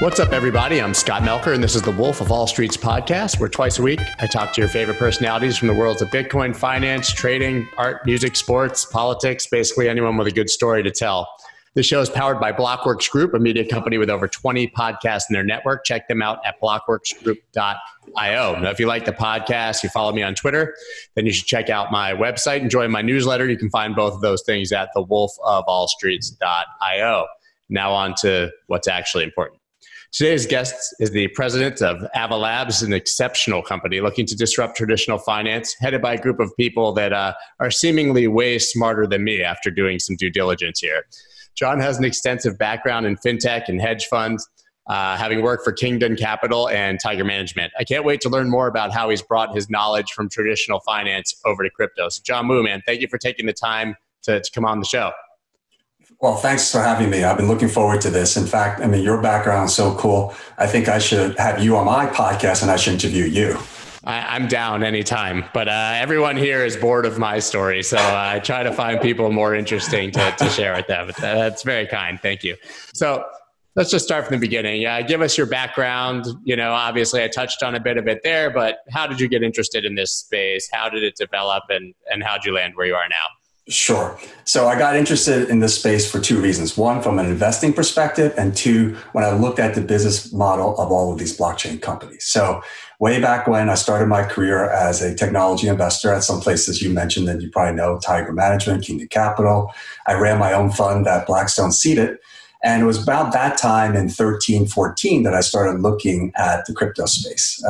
What's up, everybody? I'm Scott Melker, and this is the Wolf of All Streets podcast, where twice a week, I talk to your favorite personalities from the worlds of Bitcoin, finance, trading, art, music, sports, politics, basically anyone with a good story to tell. The show is powered by Blockworks Group, a media company with over 20 podcasts in their network. Check them out at blockworksgroup.io. Now, if you like the podcast, you follow me on Twitter, then you should check out my website and join my newsletter. You can find both of those things at thewolfofallstreets.io. Now on to what's actually important. Today's guest is the president of Ava Labs, an exceptional company looking to disrupt traditional finance, headed by a group of people that are seemingly way smarter than me after doing some due diligence here. John has an extensive background in fintech and hedge funds, having worked for Kingdon Capital and Tiger Management. I can't wait to learn more about how he's brought his knowledge from traditional finance over to crypto. So John Wu, man, thank you for taking the time to come on the show. Well, thanks for having me. I've been looking forward to this. In fact, I mean, your background is so cool. I think I should have you on my podcast and I should interview you. I'm down anytime, but everyone here is bored of my story. So I try to find people more interesting to share with them. That's very kind. Thank you. So let's just start from the beginning. Give us your background. You know, obviously I touched on a bit of it there, but how did you get interested in this space? How did it develop and how'd you land where you are now? Sure. So I got interested in this space for two reasons. One, from an investing perspective, and two, when I looked at the business model of all of these blockchain companies. So way back when I started my career as a technology investor at some places you mentioned that you probably know, Tiger Management, Kingdon Capital. I ran my own fund that Blackstone seeded. And it was about that time in 13, 14 that I started looking at the crypto space.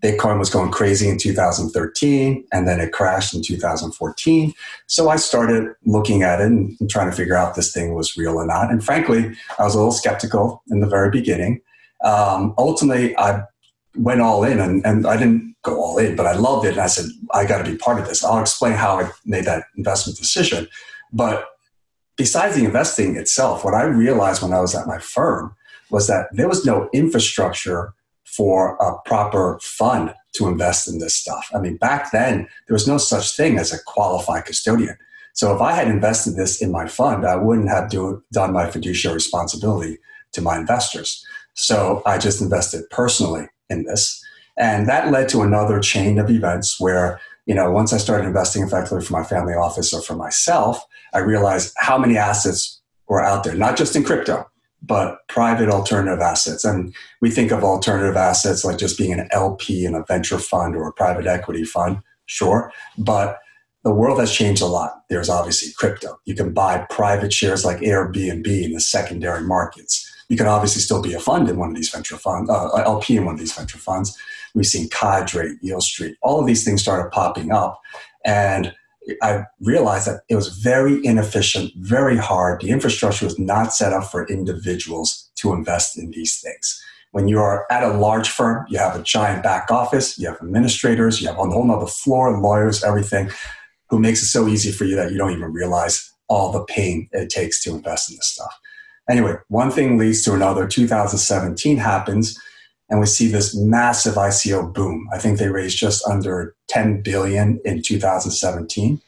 Bitcoin was going crazy in 2013, and then it crashed in 2014. So I started looking at it and trying to figure out if this thing was real or not. And frankly, I was a little skeptical in the very beginning. Ultimately, I went all in, and I didn't go all in, but I loved it. And I said, I got to be part of this. I'll explain how I made that investment decision. But besides the investing itself, what I realized when I was at my firm was that there was no infrastructure for a proper fund to invest in this stuff. I mean, back then, there was no such thing as a qualified custodian. So if I had invested this in my fund, I wouldn't have done my fiduciary responsibility to my investors. So I just invested personally in this. And that led to another chain of events where, you know, once I started investing effectively for my family office or for myself, I realized how many assets were out there, not just in crypto, but private alternative assets. And we think of alternative assets like just being an LP in a venture fund or a private equity fund, sure. But the world has changed a lot. There's obviously crypto. You can buy private shares like Airbnb in the secondary markets. You can obviously still be a fund in one of these venture funds, LP in one of these venture funds. We've seen Cadre, Yield Street, all of these things started popping up. And I realized that it was very inefficient, very hard. The infrastructure was not set up for individuals to invest in these things. When you are at a large firm, you have a giant back office, you have administrators, you have on the whole nother floor, lawyers, everything, who makes it so easy for you that you don't even realize all the pain it takes to invest in this stuff. Anyway, one thing leads to another. 2017 happens, and we see this massive ICO boom. I think they raised just under $10 billion in 2017.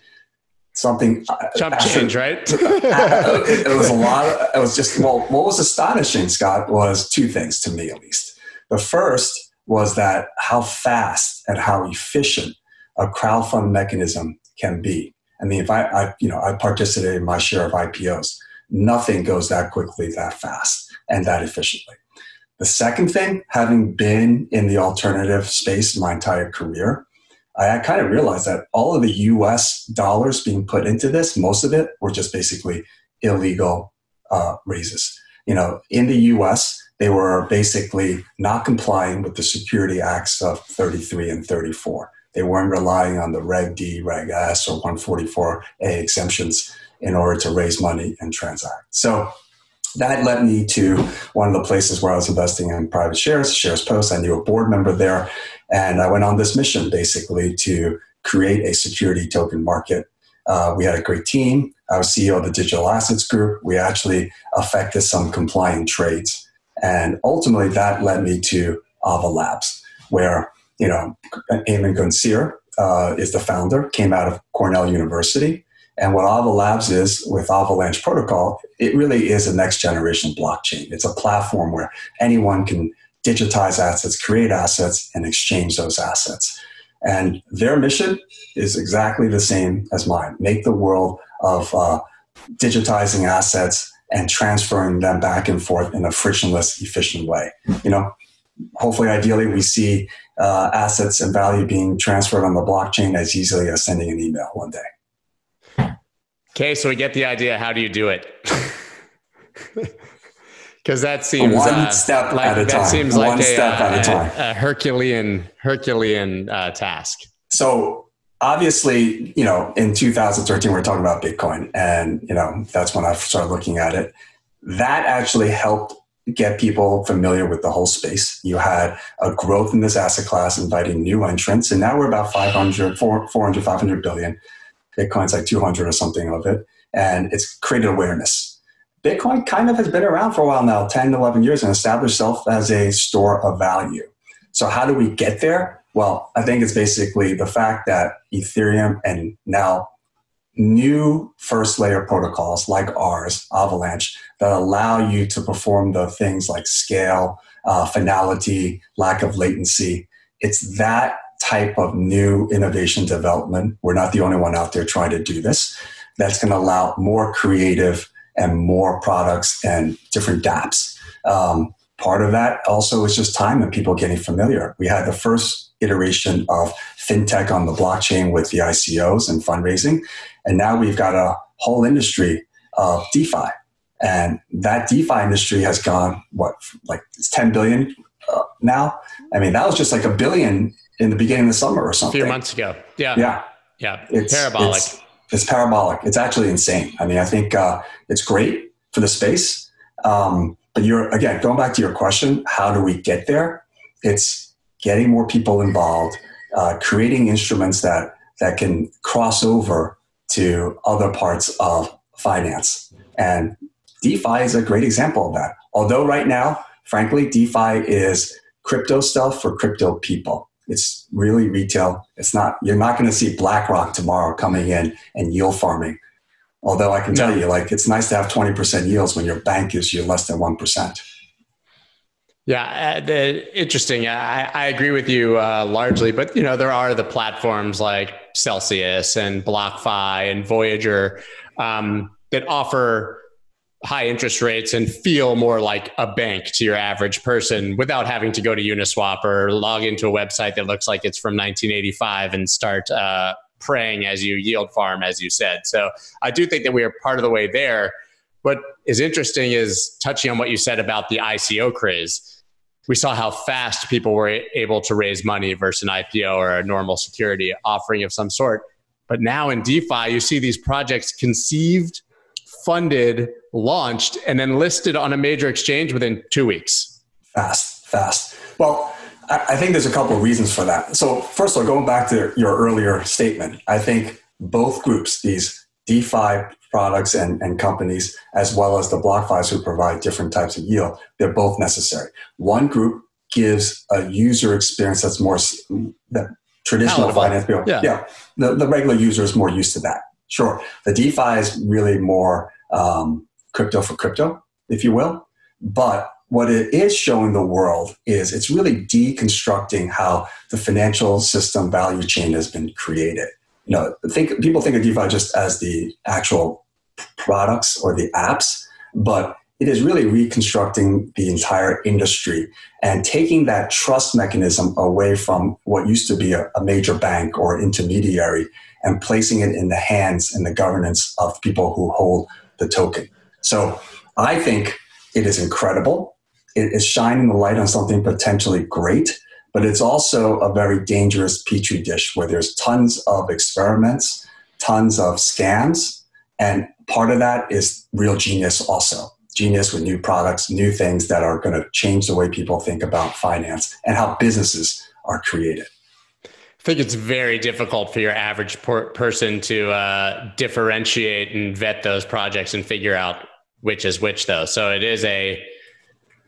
Something jump change, right? It was a lot. It was just, well, what was astonishing, Scott, was two things to me at least. The first was that how fast and how efficient a crowdfund mechanism can be. I mean, if I participated in my share of IPOs, nothing goes that quickly, that fast, and that efficiently. The second thing, having been in the alternative space my entire career, I kind of realized that all of the US dollars being put into this, most of it were just basically illegal raises. You know, in the US, they were basically not complying with the Security Acts of 33 and 34. They weren't relying on the Reg D, Reg S, or 144A exemptions in order to raise money and transact. So that led me to one of the places where I was investing in private shares, Shares Post. I knew a board member there, and I went on this mission basically to create a security token market. We had a great team. I was CEO of the Digital Assets Group. We actually affected some compliant trades. And ultimately, that led me to Ava Labs, where, you know, Eamon Gonsier is the founder, came out of Cornell University. And what Ava Labs is with Avalanche Protocol, it really is a next generation blockchain. It's a platform where anyone can digitize assets, create assets, and exchange those assets. And their mission is exactly the same as mine. Make the world of digitizing assets and transferring them back and forth in a frictionless, efficient way. You know, hopefully, ideally, we see assets and value being transferred on the blockchain as easily as sending an email one day. Okay, so we get the idea. How do you do it? Because that seems one step at a time, a Herculean task. So obviously, you know, in 2013, we're talking about Bitcoin, and you know that's when I started looking at it. That actually helped get people familiar with the whole space. You had a growth in this asset class, inviting new entrants, and now we're about 500 billion. Bitcoin's like 200 or something of it, and it's created awareness. Bitcoin kind of has been around for a while now, 10 to 11 years, and established itself as a store of value. So how do we get there? Well, I think it's basically the fact that Ethereum and now new first layer protocols like ours, Avalanche, that allow you to perform the things like scale, finality, lack of latency. It's that type of new innovation development. We're not the only one out there trying to do this. That's going to allow more creative and more products and different dApps. Part of that also is just time and people getting familiar. We had the first iteration of fintech on the blockchain with the ICOs and fundraising. And now we've got a whole industry of DeFi. And that DeFi industry has gone, what, like it's 10 billion now? I mean, that was just like $1 billion in the beginning of the summer or something. A few months ago. Yeah. Yeah. Yeah. It's parabolic. It's parabolic. It's actually insane. I mean, I think it's great for the space. But again, going back to your question, how do we get there? It's getting more people involved, creating instruments that can cross over to other parts of finance. And DeFi is a great example of that. Although right now, frankly, DeFi is crypto stuff for crypto people. It's really retail. It's not, you're not going to see BlackRock tomorrow coming in and yield farming. Although I can tell you, like, it's nice to have 20% yields when your bank gives you less than 1%. Yeah. Interesting. I agree with you largely, but you know, there are the platforms like Celsius and BlockFi and Voyager that offer high interest rates and feel more like a bank to your average person without having to go to Uniswap or log into a website that looks like it's from 1985 and start praying as you yield farm, as you said. So I do think that we are part of the way there. What is interesting is touching on what you said about the ICO craze. We saw how fast people were able to raise money versus an IPO or a normal security offering of some sort. But now in DeFi, you see these projects conceived, funded, launched, and then listed on a major exchange within 2 weeks. Fast. Well, I think there's a couple of reasons for that. So first of all, going back to your earlier statement, I think both groups, these DeFi products and companies, as well as the BlockFis who provide different types of yield, they're both necessary. One group gives a user experience that's more that traditional finance people. Yeah. The regular user is more used to that. Sure. The DeFi is really more crypto for crypto, if you will. But what it is showing the world is it's really deconstructing how the financial system value chain has been created. You know, people think of DeFi just as the actual products or the apps, but it is really reconstructing the entire industry and taking that trust mechanism away from what used to be a major bank or intermediary and placing it in the hands and the governance of people who hold the token. So I think it is incredible. It is shining the light on something potentially great, but it's also a very dangerous petri dish where there's tons of experiments, tons of scams, and part of that is real genius also. Genius with new products, new things that are going to change the way people think about finance and how businesses are created. I think it's very difficult for your average person to differentiate and vet those projects and figure out which is which, though. So it is a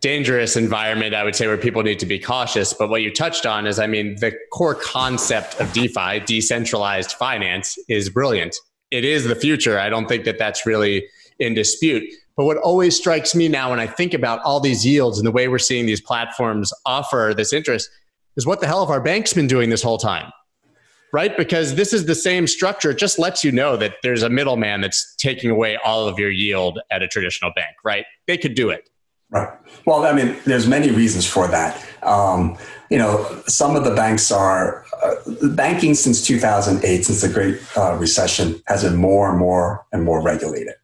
dangerous environment, I would say, where people need to be cautious. But what you touched on is, I mean, the core concept of DeFi, decentralized finance, is brilliant. it is the future. I don't think that that's really in dispute. But what always strikes me now when I think about all these yields and the way we're seeing these platforms offer this interest is what the hell have our banks been doing this whole time, right? Because this is the same structure. It just lets you know that there's a middleman that's taking away all of your yield at a traditional bank, right? They could do it. Right. Well, I mean, there's many reasons for that. You know, some of the banks are, banking since 2008, since the Great Recession, has been more and more regulated.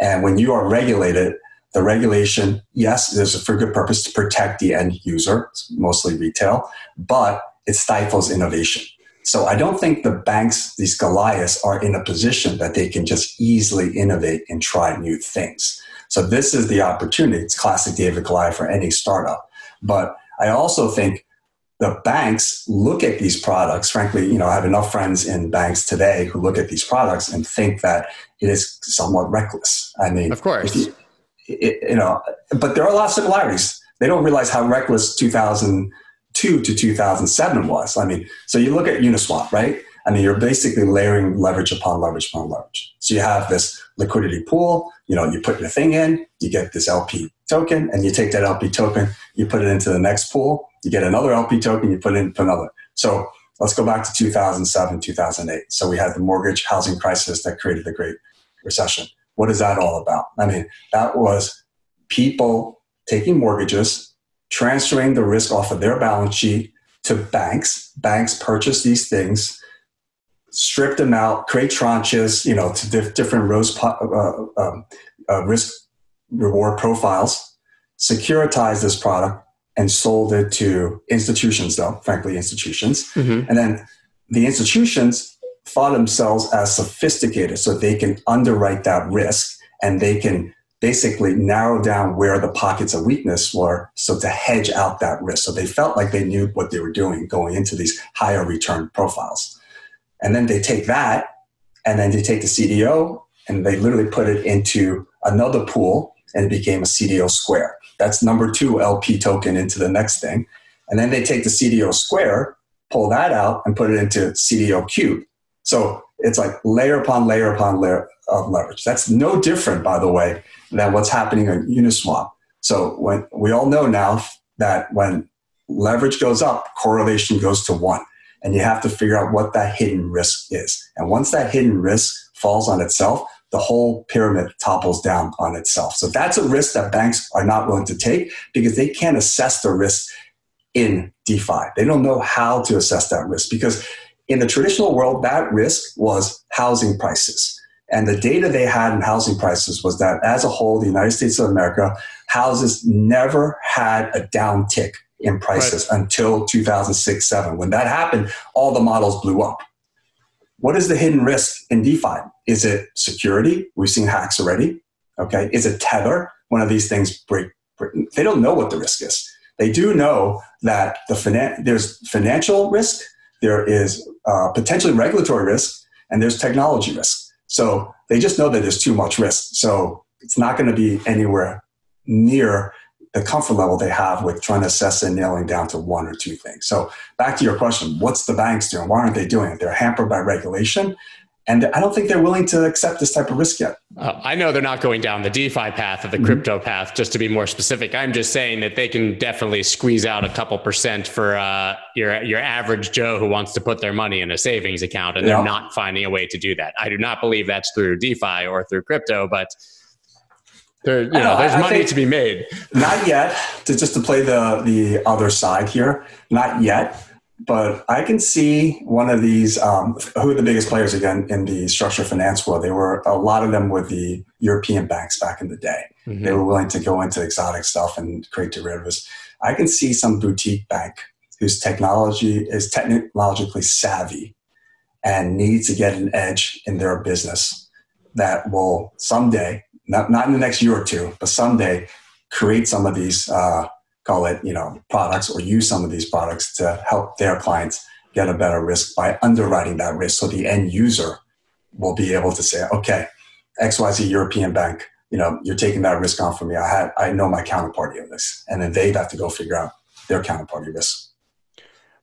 And when you are regulated, the regulation, yes, there's for good purpose to protect the end user, mostly retail, but it stifles innovation. So I don't think the banks, these Goliaths, are in a position that they can just easily innovate and try new things. So this is the opportunity. It's classic David Goliath for any startup. But I also think the banks look at these products. Frankly, you know, I have enough friends in banks today who look at these products and think that it is somewhat reckless. I mean, of course, you know, but there are lots of similarities. They don't realize how reckless 2002 to 2007 was. I mean, so you look at Uniswap, right? I mean, you're basically layering leverage upon leverage upon leverage. So you have this liquidity pool, you know, you put your thing in, you get this LP token, and you take that LP token, you put it into the next pool, you get another LP token, you put it into another. So let's go back to 2007, 2008. So we had the mortgage housing crisis that created the Great Recession. What is that all about? I mean, that was people taking mortgages, transferring the risk off of their balance sheet to banks. Banks purchase these things, strip them out, create tranches, you know, to different risk-reward profiles, securitize this product, and sold it to institutions, though, frankly, institutions. Mm-hmm. And then the institutions thought themselves as sophisticated, so they can underwrite that risk, and they can basically narrow down where the pockets of weakness were, so to hedge out that risk. So they felt like they knew what they were doing going into these higher return profiles. And then they take that, and then they take the CDO, and they literally put it into another pool, and it became a CDO square. That's number two LP token into the next thing. And then they take the CDO square, pull that out, and put it into CDO cube. So it's like layer upon layer upon layer of leverage. That's no different, by the way, than what's happening on Uniswap. So when we all know now that when leverage goes up, correlation goes to one. And you have to figure out what that hidden risk is. And once that hidden risk falls on itself, the whole pyramid topples down on itself. So that's a risk that banks are not willing to take because they can't assess the risk in DeFi. They don't know how to assess that risk because in the traditional world, that risk was housing prices. And the data they had in housing prices was that as a whole, the United States of America, houses never had a downtick in prices, right, until 2006-07. When that happened, all the models blew up. What is the hidden risk in DeFi? Is it security? We've seen hacks already. Okay. Is it tether? One of these things break. They don't know what the risk is. They do know that there's financial risk, there is potentially regulatory risk, and there's technology risk. So they just know that there's too much risk. So it's not going to be anywhere near the comfort level they have with trying to assess and nailing down to one or two things. So back to your question, what's the banks doing? Why aren't they doing it? They're hampered by regulation. And I don't think they're willing to accept this type of risk yet. I know they're not going down the DeFi path or the crypto path, just to be more specific. I'm just saying that they can definitely squeeze out a couple percent for your average Joe who wants to put their money in a savings account, and they're not finding a way to do that. I do not believe that's through DeFi or through crypto, but there's money to be made. Not yet, to play the other side here, not yet. But I can see one of these, who are the biggest players again in the structured finance world? They were, a lot of them were the European banks back in the day. Mm-hmm. They were willing to go into exotic stuff and create derivatives. I can see some boutique bank whose technology is technologically savvy and needs to get an edge in their business that will someday, not in the next year or two, but someday create some of these call it, you know, products, or use some of these products to help their clients get a better risk by underwriting that risk. So the end user will be able to say, okay, XYZ European bank, you know, you're taking that risk on for me. I know my counterparty of this. And then they have to go figure out their counterparty risk.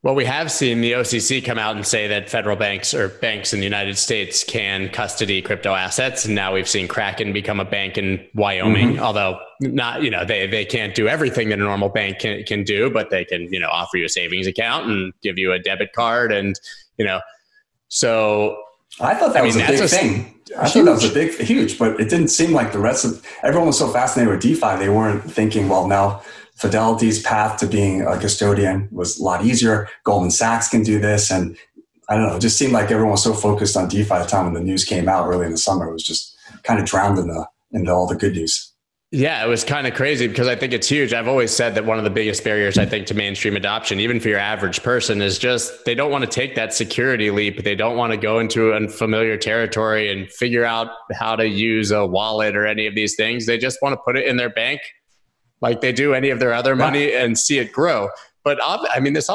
Well, we have seen the OCC come out and say that federal banks or banks in the United States can custody crypto assets. And now we've seen Kraken become a bank in Wyoming, although not, you know, they can't do everything that a normal bank can do, but they can, you know, offer you a savings account and give you a debit card. And, you know, so I thought that was a big thing. I thought that was a big, huge, but it didn't seem like the rest of everyone was so fascinated with DeFi. They weren't thinking, well, now Fidelity's path to being a custodian was a lot easier. Goldman Sachs can do this. And I don't know, it just seemed like everyone was so focused on DeFi at the time when the news came out early in the summer. It was just kind of drowned in all the good news. Yeah, it was kind of crazy because I think it's huge. I've always said that one of the biggest barriers, I think, to mainstream adoption, even for your average person, is just they don't want to take that security leap. They don't want to go into unfamiliar territory and figure out how to use a wallet or any of these things. They just want to put it in their bank like they do any of their other money and see it grow. But I mean, this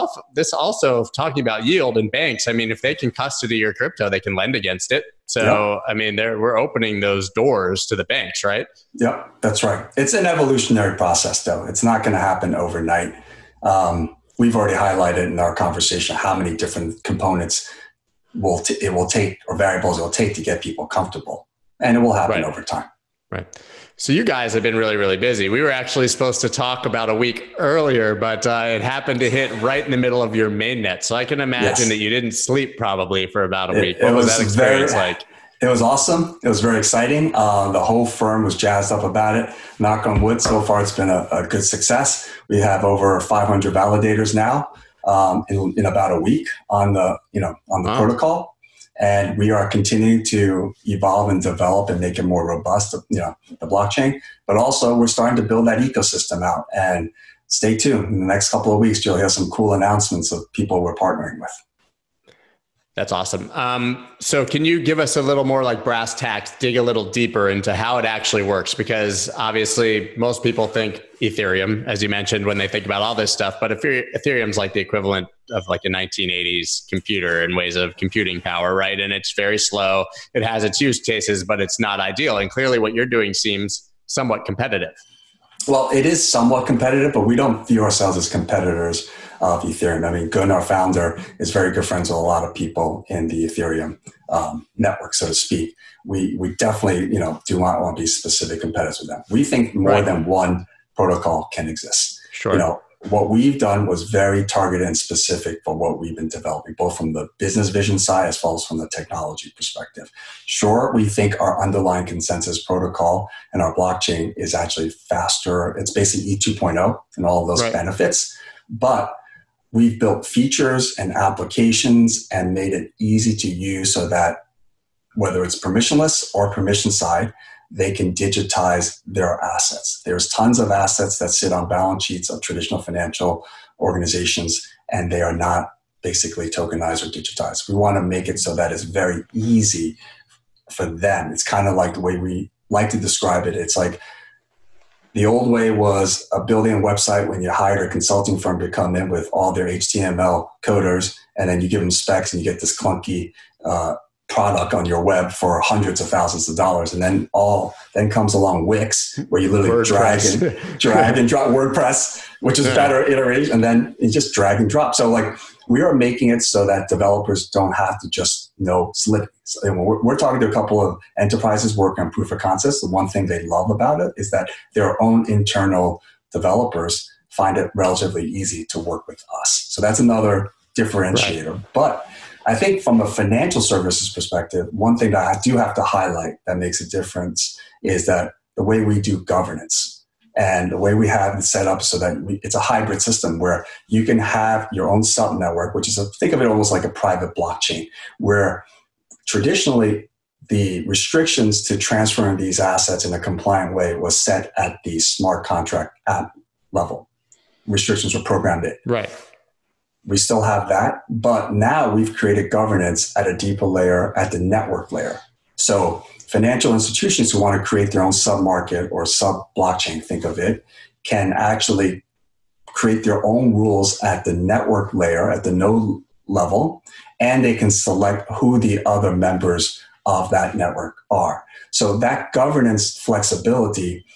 also talking about yield and banks, I mean, if they can custody your crypto, they can lend against it. So, I mean, we're opening those doors to the banks, right? Yep, that's right. It's an evolutionary process, though. It's not going to happen overnight. We've already highlighted in our conversation how many different components variables it will take to get people comfortable. And it will happen over time. Right. So you guys have been really, really busy. We were actually supposed to talk about a week earlier, but it happened to hit right in the middle of your mainnet. So I can imagine that you didn't sleep probably for about a week. What was that experience like? It was awesome. It was very exciting. The whole firm was jazzed up about it. Knock on wood, so far it's been a good success. We have over 500 validators now in about a week on the protocol. And we are continuing to evolve and develop and make it more robust, the blockchain. But also, we're starting to build that ecosystem out. And stay tuned. In the next couple of weeks, you'll hear some cool announcements of people we're partnering with. That's awesome. So can you give us a little more like brass tacks, dig a little deeper into how it actually works? Because obviously, most people think Ethereum, as you mentioned, when they think about all this stuff. But Ethereum's like the equivalent of like a 1980s computer in ways of computing power, right? And it's very slow. It has its use cases, but it's not ideal. And clearly what you're doing seems somewhat competitive. Well, it is somewhat competitive, but we don't view ourselves as competitors of Ethereum. I mean, Gunnar, our founder, is very good friends with a lot of people in the Ethereum network, so to speak. We definitely, do not want to be specific competitors with them. We think more than one protocol can exist. Sure. What we've done was very targeted and specific for what we've been developing, both from the business vision side as well as from the technology perspective. Sure, we think our underlying consensus protocol and our blockchain is actually faster. It's basically E2.0 and all of those benefits. But we've built features and applications and made it easy to use so that whether it's permissionless or permission side, they can digitize their assets. There's tons of assets that sit on balance sheets of traditional financial organizations, and they are not basically tokenized or digitized. We want to make it so that it's very easy for them. It's kind of like the way we like to describe it. It's like the old way was building a website when you hired a consulting firm to come in with all their HTML coders, and then you give them specs and you get this clunky product on your web for hundreds of thousands of dollars. And then comes along Wix, where you literally drag and drop WordPress, which is better iteration. And then you just drag and drop. So like we are making it so that developers don't have to just slip. So we're talking to a couple of enterprises working on proof of concepts. The one thing they love about it is that their own internal developers find it relatively easy to work with us. So that's another differentiator. Right. But I think from a financial services perspective, one thing that I do have to highlight that makes a difference is that the way we do governance and the way we have it set up so that it's a hybrid system where you can have your own sub-network, which is, think of it almost like a private blockchain, where traditionally the restrictions to transferring these assets in a compliant way was set at the smart contract app level. Restrictions were programmed in. Right. We still have that, but now we've created governance at a deeper layer, at the network layer. So financial institutions who want to create their own sub-market or sub-blockchain, think of it, can actually create their own rules at the network layer, at the node level, and they can select who the other members of that network are. So that governance flexibility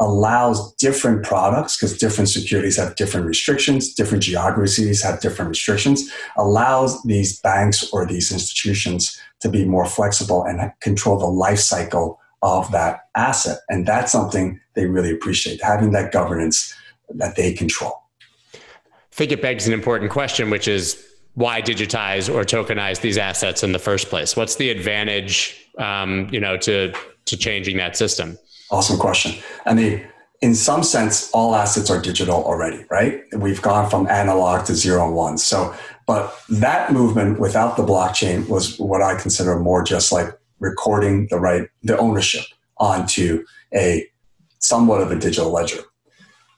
allows different products, because different securities have different restrictions, different geographies have different restrictions, allows these banks or these institutions to be more flexible and control the life cycle of that asset. And that's something they really appreciate, having that governance that they control. I think it begs an important question, which is why digitize or tokenize these assets in the first place? What's the advantage, to changing that system? Awesome question. I mean, in some sense, all assets are digital already, right? We've gone from analog to zero and one. So, but that movement without the blockchain was what I consider more just like recording the right, the ownership onto a somewhat of a digital ledger.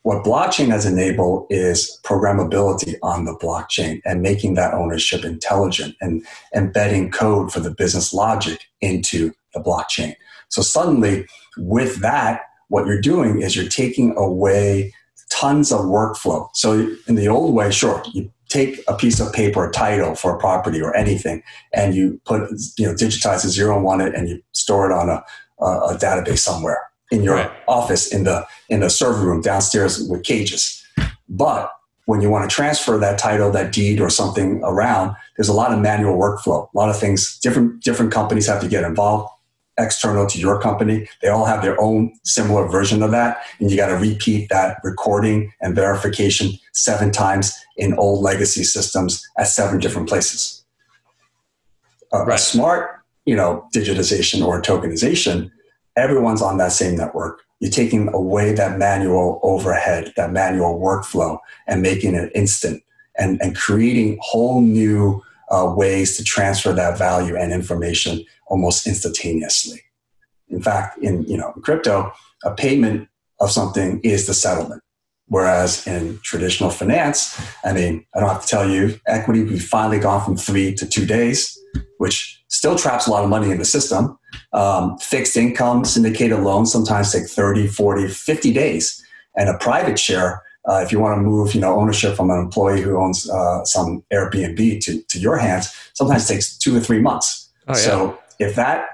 What blockchain has enabled is programmability on the blockchain and making that ownership intelligent and embedding code for the business logic into the blockchain. So suddenly, with that, what you're doing is you're taking away tons of workflow. So in the old way, sure, you take a piece of paper, a title for a property or anything, and you put, digitize a zero and one it, and you store it on a database somewhere in your office in the server room downstairs with cages. But when you want to transfer that title, that deed or something around, there's a lot of manual workflow, a lot of things, different companies have to get involved. External to your company, they all have their own similar version of that, and you got to repeat that recording and verification 7 times in old legacy systems at 7 different places. A smart, digitization or tokenization, everyone's on that same network. You're taking away that manual overhead, that manual workflow, and making it instant, and creating whole new ways to transfer that value and information almost instantaneously. In fact, in crypto, a payment of something is the settlement. Whereas in traditional finance, I don't have to tell you, equity, we've finally gone from 3 to 2 days, which still traps a lot of money in the system. Fixed income, syndicated loans sometimes take 30, 40, 50 days. And a private share, if you want to move ownership from an employee who owns some Airbnb to your hands, sometimes takes 2 or 3 months. Oh, yeah. So if that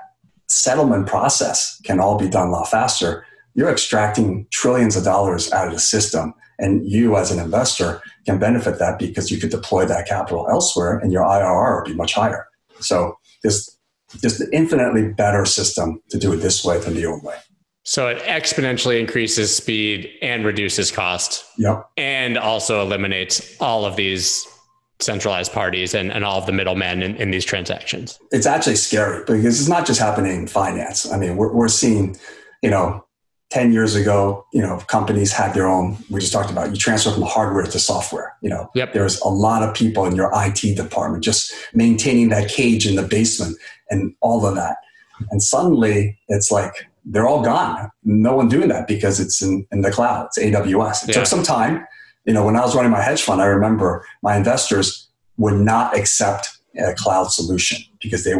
settlement process can all be done a lot faster, you're extracting trillions of dollars out of the system. And you as an investor can benefit that because you could deploy that capital elsewhere and your IRR would be much higher. So there's just an infinitely better system to do it this way than the old way. So it exponentially increases speed and reduces cost. Yep. And also eliminates all of these centralized parties and all of the middlemen in these transactions. It's actually scary because it's not just happening in finance. We're seeing, 10 years ago, companies had their own, we just talked about, you transfer from hardware to software. There's a lot of people in your IT department just maintaining that cage in the basement and all of that. And suddenly it's like, they're all gone. No one doing that because it's in the cloud. It's AWS. It took some time. When I was running my hedge fund, I remember my investors would not accept a cloud solution because they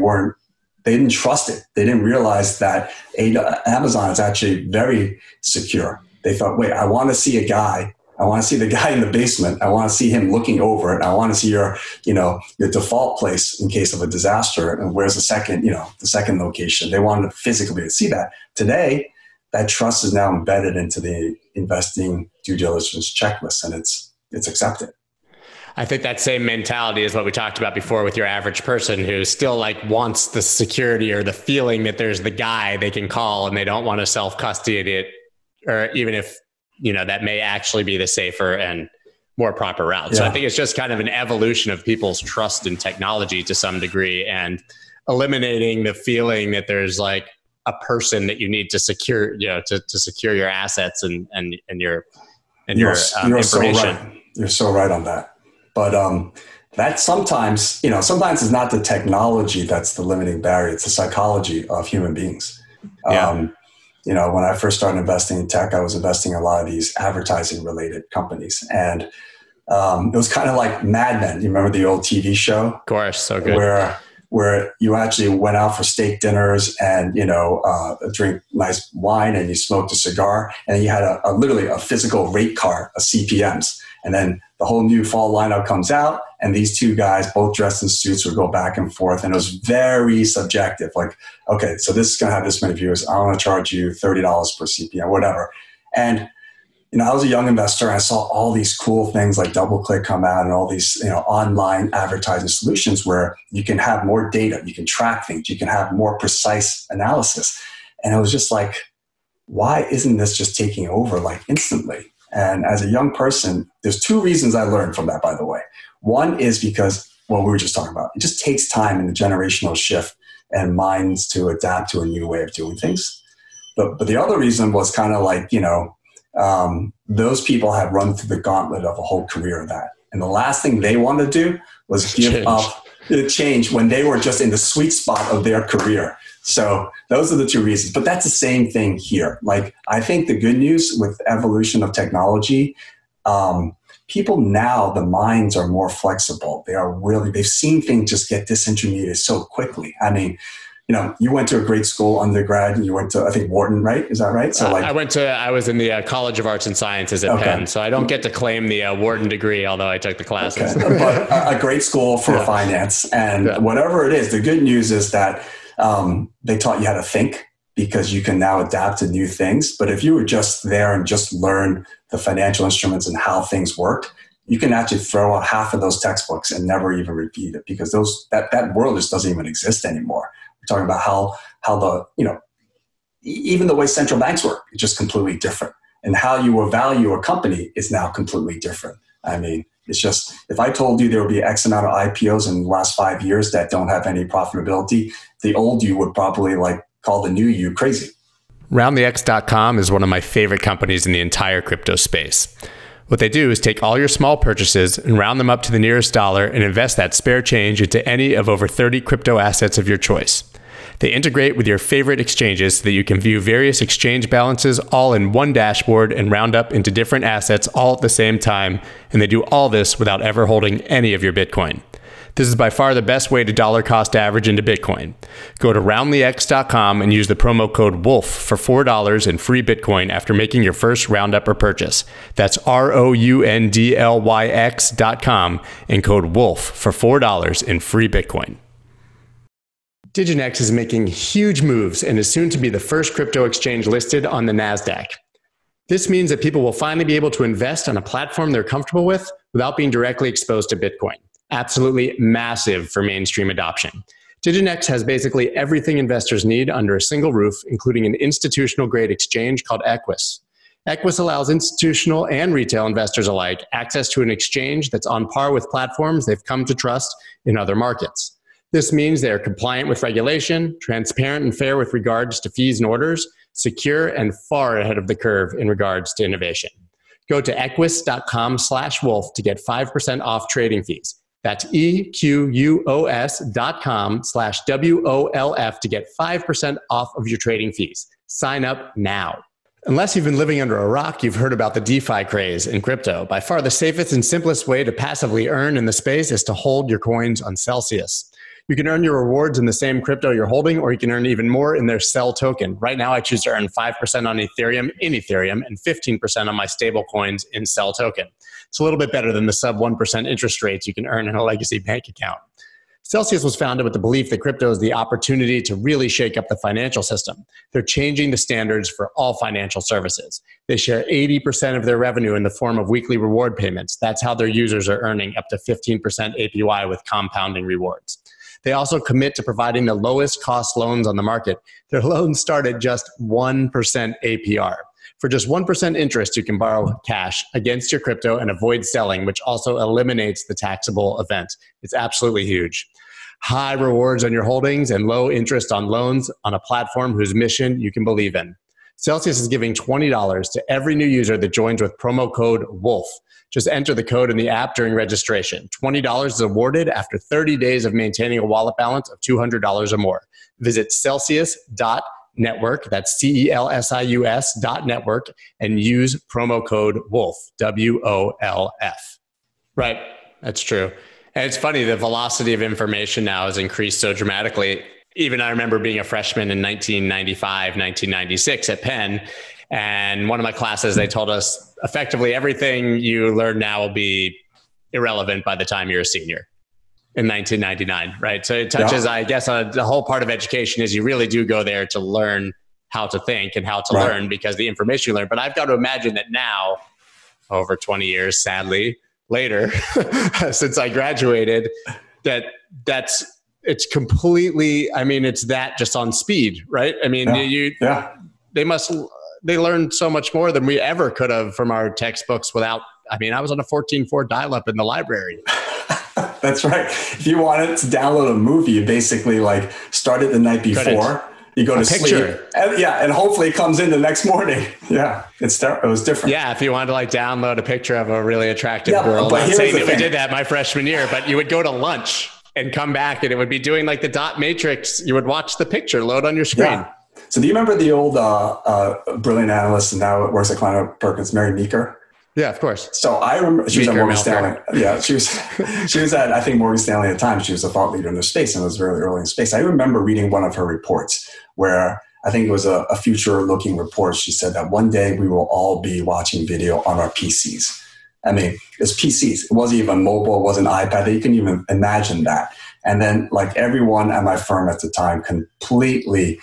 didn't trust it. They didn't realize that Amazon is actually very secure. They thought, wait, I want to see a guy. I want to see the guy in the basement. I want to see him looking over it. I want to see your default place in case of a disaster. And where's the second location? They wanted to physically see that. Today, that trust is now embedded into the investing due diligence checklist, and it's accepted. I think that same mentality is what we talked about before with your average person who still wants the security or the feeling that there's the guy they can call, and they don't want to self-custody it, or even if that may actually be the safer and more proper route. Yeah. So I think it's just kind of an evolution of people's trust in technology to some degree, and eliminating the feeling that there's a person that you need to secure, to secure your assets and your information. So right. You're so right on that. But that sometimes it's not the technology that's the limiting barrier. It's the psychology of human beings. Yeah. When I first started investing in tech, I was investing in a lot of these advertising-related companies. And it was kind of like Mad Men. You remember the old TV show? Of course, so good. Where you actually went out for steak dinners and, drink nice wine and you smoked a cigar. And you had literally a physical rate card, a CPMs. And then the whole new fall lineup comes out, and these two guys, both dressed in suits, would go back and forth. And it was very subjective. Okay, so this is going to have this many viewers. I want to charge you $30 per CPM, whatever. And I was a young investor, and I saw all these cool things like DoubleClick come out and all these online advertising solutions where you can have more data, you can track things, you can have more precise analysis. And I was just like, why isn't this just taking over like instantly? And as a young person, there's two reasons I learned from that, by the way. One is because what we were just talking about, it just takes time and the generational shift and minds to adapt to a new way of doing things. But the other reason was kind of like, those people had run through the gauntlet of a whole career of that. And the last thing they wanted to do was give up the change when they were just in the sweet spot of their career. So those are the two reasons. But that's the same thing here. Like, I think the good news with evolution of technology, people now, the minds are more flexible. They are really, they've seen things just get disintermediated so quickly. I mean, you went to a great school undergrad, and you went to, I think, Wharton, right? Is that right? So like, I was in the College of Arts and Sciences at Penn, so I don't get to claim the Wharton degree, although I took the classes. Okay. But a great school for finance, and whatever it is, the good news is that they taught you how to think, because you can now adapt to new things. But if you were just there and just learn the financial instruments and how things worked, you can actually throw out half of those textbooks and never even repeat it, because that world just doesn't even exist anymore. We're talking about how the, even the way central banks work is just completely different. And how you value a company is now completely different. I mean, it's just, if I told you there would be X amount of IPOs in the last 5 years that don't have any profitability, the old you would probably like call the new you crazy. RoundTheX.com is one of my favorite companies in the entire crypto space. What they do is take all your small purchases and round them up to the nearest dollar and invest that spare change into any of over 30 crypto assets of your choice. They integrate with your favorite exchanges so that you can view various exchange balances all in one dashboard and round up into different assets all at the same time, and they do all this without ever holding any of your Bitcoin. This is by far the best way to dollar cost average into Bitcoin. Go to roundthex.com and use the promo code WOLF for $4 in free Bitcoin after making your first roundup or purchase. That's ROUNDLYX.com and code WOLF for $4 in free Bitcoin. Diginex is making huge moves and is soon to be the first crypto exchange listed on the NASDAQ. This means that people will finally be able to invest on a platform they're comfortable with without being directly exposed to Bitcoin. Absolutely massive for mainstream adoption. Diginex has basically everything investors need under a single roof, including an institutional-grade exchange called Equus. Equus allows institutional and retail investors alike access to an exchange that's on par with platforms they've come to trust in other markets. This means they are compliant with regulation, transparent and fair with regards to fees and orders, secure, and far ahead of the curve in regards to innovation. Go to equus.com/wolf to get 5% off trading fees. That's EQUS.com/WOLF to get 5% off of your trading fees. Sign up now. Unless you've been living under a rock, you've heard about the DeFi craze in crypto. By far the safest and simplest way to passively earn in the space is to hold your coins on Celsius. You can earn your rewards in the same crypto you're holding, or you can earn even more in their Cel token. Right now, I choose to earn 5% on Ethereum in Ethereum and 15% on my stable coins in Cel token. It's a little bit better than the sub 1% interest rates you can earn in a legacy bank account. Celsius was founded with the belief that crypto is the opportunity to really shake up the financial system. They're changing the standards for all financial services. They share 80% of their revenue in the form of weekly reward payments. That's how their users are earning up to 15% APY with compounding rewards. They also commit to providing the lowest cost loans on the market. Their loans start at just 1% APR. For just 1% interest, you can borrow cash against your crypto and avoid selling, which also eliminates the taxable event. It's absolutely huge. High rewards on your holdings and low interest on loans on a platform whose mission you can believe in. Celsius is giving $20 to every new user that joins with promo code WOLF. Just enter the code in the app during registration. $20 is awarded after 30 days of maintaining a wallet balance of $200 or more. Visit celsius.network, that's CELSIUS.network, and use promo code WOLF, WOLF. Right, that's true. And it's funny, the velocity of information now has increased so dramatically. Even I remember being a freshman in 1995, 1996 at Penn, and one of my classes, they told us effectively everything you learn now will be irrelevant by the time you're a senior in 1999, right? So it touches, I guess, on the whole part of education is you really do go there to learn how to think and how to learn, because the information you learn. But I've got to imagine that now, over 20 years, sadly, later, since I graduated, it's completely, I mean, it's that just on speed, right? I mean, they learned so much more than we ever could have from our textbooks without, I mean, I was on a 14.4 dial-up in the library. That's right. If you wanted to download a movie, you basically like start it the night before, you go to sleep. And, and hopefully it comes in the next morning. Yeah, it was different. Yeah, if you wanted to like download a picture of a really attractive girl, I'm saying that we did that my freshman year, but you would go to lunch and come back and it would be doing like the dot matrix. You would watch the picture load on your screen. Yeah. So do you remember the old brilliant analyst and now works at Kleiner Perkins, Mary Meeker? Yeah, of course. So I remember she was at Morgan Stanley. Yeah, she was at, I think, Morgan Stanley at the time. She was a thought leader in the space and was very early in space. I remember reading one of her reports where I think it was a future-looking report. She said that one day we will all be watching video on our PCs. I mean, it's PCs. It wasn't even mobile. It wasn't iPad. You couldn't even imagine that. And then like everyone at my firm at the time completely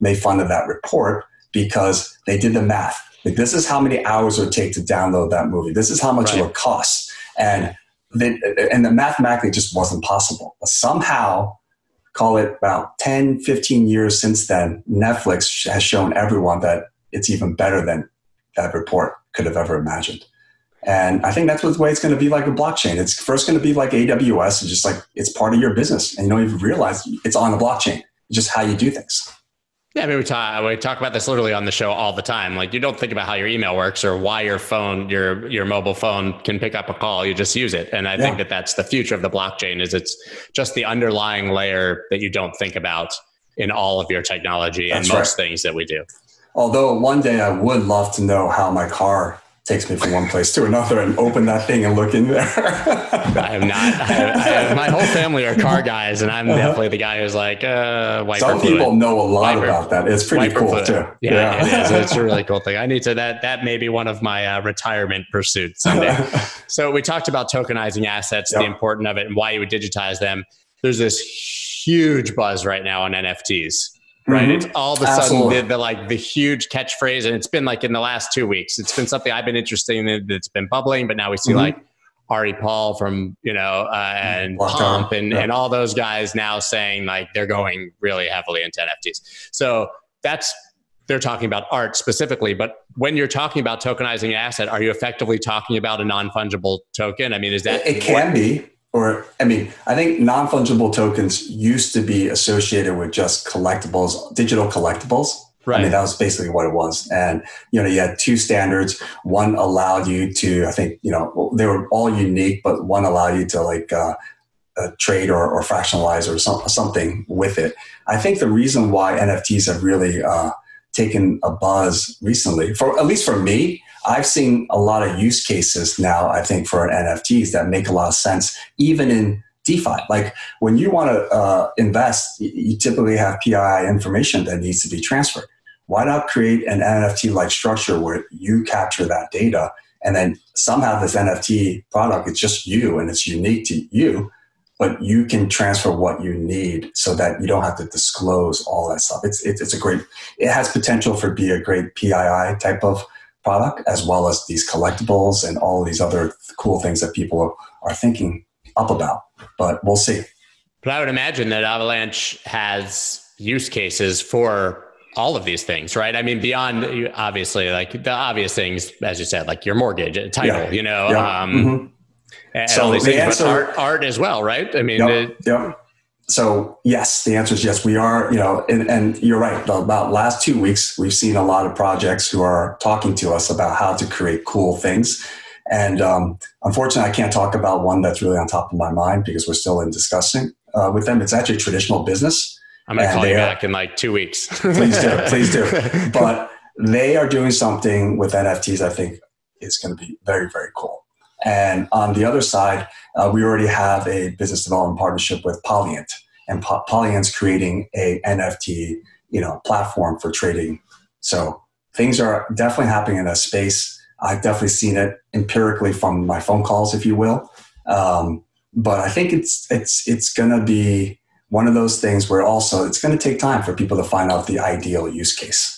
made fun of that report because they did the math. Like, this is how many hours it would take to download that movie. This is how much it would cost. And the mathematically just wasn't possible. But somehow, call it about 10, 15 years since then, Netflix has shown everyone that it's even better than that report could have ever imagined. And I think that's what the way it's going to be like with blockchain. It's first going to be like AWS, and just like it's part of your business. And you don't even realize it's on the blockchain. It's just how you do things. Yeah, I mean, we talk about this literally on the show all the time. Like, you don't think about how your email works or why your phone, your mobile phone can pick up a call. You just use it. And I think that that's the future of the blockchain, is it's just the underlying layer that you don't think about in all of your technology and most things that we do. Although one day I would love to know how my car takes me from one place to another and open that thing and look in there. I have my whole family are car guys, and I'm definitely the guy who's like, wiper fluid. Some people know a lot about that. It's pretty cool too. Yeah, it is. It's a really cool thing. I need to, that may be one of my retirement pursuits someday. So we talked about tokenizing assets, the importance of it and why you would digitize them. There's this huge buzz right now on NFTs. Right. Mm-hmm. It's all of a sudden the huge catchphrase. And it's been like in the last 2 weeks, it's been something I've been interested in that's been bubbling. But now we see like Ari Paul from, and Pomp and all those guys now saying like they're going really heavily into NFTs. So they're talking about art specifically. But when you're talking about tokenizing an asset, are you effectively talking about a non-fungible token? I mean, is that it can be. Or, I mean, I think non-fungible tokens used to be associated with just collectibles, digital collectibles. Right. I mean, that was basically what it was. And, you had two standards. One allowed you to, I think, they were all unique, but one allowed you to like trade or fractionalize or something with it. I think the reason why NFTs have really taken a buzz recently, at least for me, I've seen a lot of use cases now, I think, for NFTs that make a lot of sense, even in DeFi. Like when you want to invest, you typically have PII information that needs to be transferred. Why not create an NFT-like structure where you capture that data and then somehow this NFT product, it's just you and it's unique to you, but you can transfer what you need so that you don't have to disclose all that stuff. It has potential for be a great PII type of product, as well as these collectibles and all these other cool things that people are thinking up about, but we'll see. But I would imagine that Avalanche has use cases for all of these things, right? I mean, beyond obviously like the obvious things, as you said, like your mortgage, title, and so all these things, answer, but art as well, right? I mean, So yes, the answer is yes. We are, and you're right. About last 2 weeks, we've seen a lot of projects who are talking to us about how to create cool things. And unfortunately, I can't talk about one that's really on top of my mind because we're still in discussing with them. It's actually traditional business. I'm going to call you back in like 2 weeks. Please do. But they are doing something with NFTs I think is going to be very, very cool. And on the other side, we already have a business development partnership with Polyant, and Polyant's creating a NFT, platform for trading. So things are definitely happening in that space. I've definitely seen it empirically from my phone calls, if you will. But I think it's going to be one of those things where also it's going to take time for people to find out the ideal use case.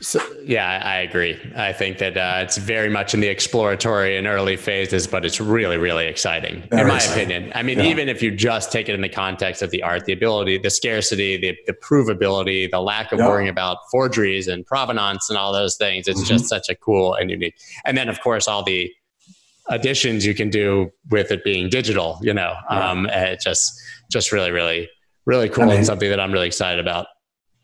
So, yeah, I agree. I think that it's very much in the exploratory and early phases, but it's really, really exciting in my opinion. I mean, even if you just take it in the context of the art, the ability, the scarcity, the provability, the lack of worrying about forgeries and provenance and all those things, it's just such a cool and unique. And then, of course, all the additions you can do with it being digital, you know, it's just really, really, really cool, and something that I'm really excited about.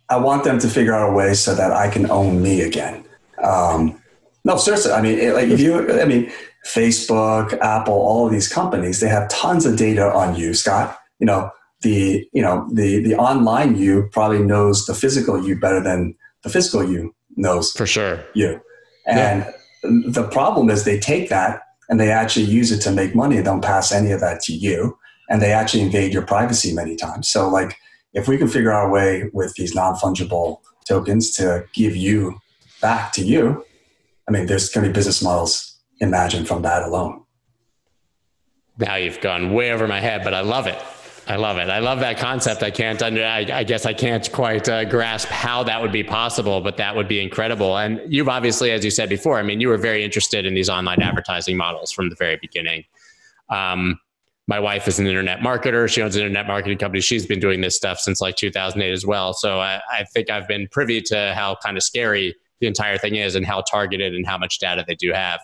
I want them to figure out a way so that I can own me again. No, seriously. I mean, Facebook, Apple, all of these companies, they have tons of data on you, Scott. You know, the online you probably knows the physical you better than the physical you knows. For sure. You. And the problem is they take that and they actually use it to make money. They don't pass any of that to you. And they actually invade your privacy many times. So like, if we can figure out a way with these non-fungible tokens to give you back to you, I mean, there's going to be business models imagined from that alone. Now you've gone way over my head, but I love it. I love it. I love that concept. I guess I can't quite grasp how that would be possible, but that would be incredible. And you've obviously, as you said before, I mean, you were very interested in these online advertising models from the very beginning. My wife is an internet marketer. She owns an internet marketing company. She's been doing this stuff since like 2008 as well. So I think I've been privy to how kind of scary the entire thing is and how targeted and how much data they do have.